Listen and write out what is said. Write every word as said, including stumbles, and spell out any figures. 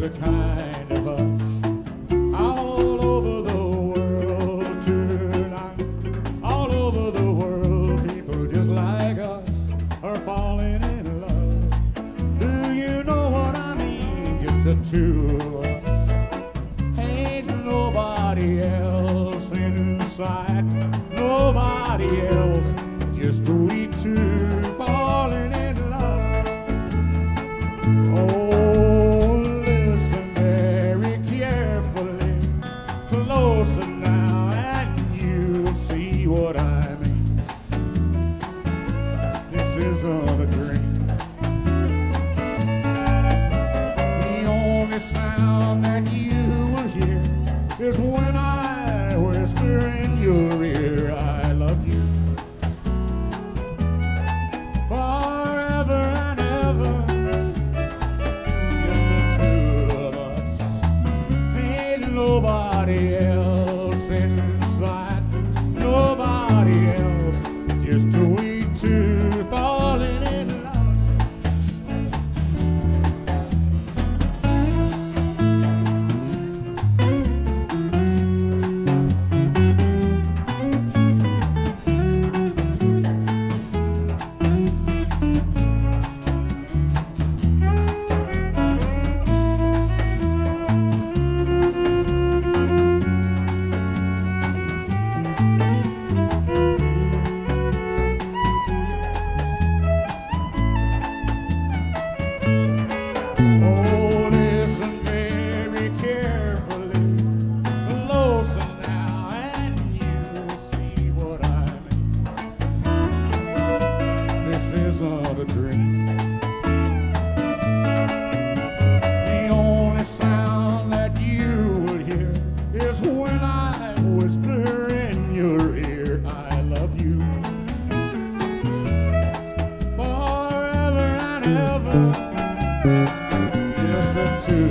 there's a kind of a all over the world tonight. All over the world, people just like us are falling in love. Do you know what I mean? Just the two of us. Ain't nobody else inside. Nobody else. Just we two falling in love. Oh, listen very carefully, closer now, and you'll see what I mean. This isn't a dream. The only sound that you will hear is when I whisper in your ear, I love you. Nobody else inside, nobody else, just we two falling in love. Not a dream. The only sound that you will hear is when I whisper in your ear, I love you. Forever and ever, just the two.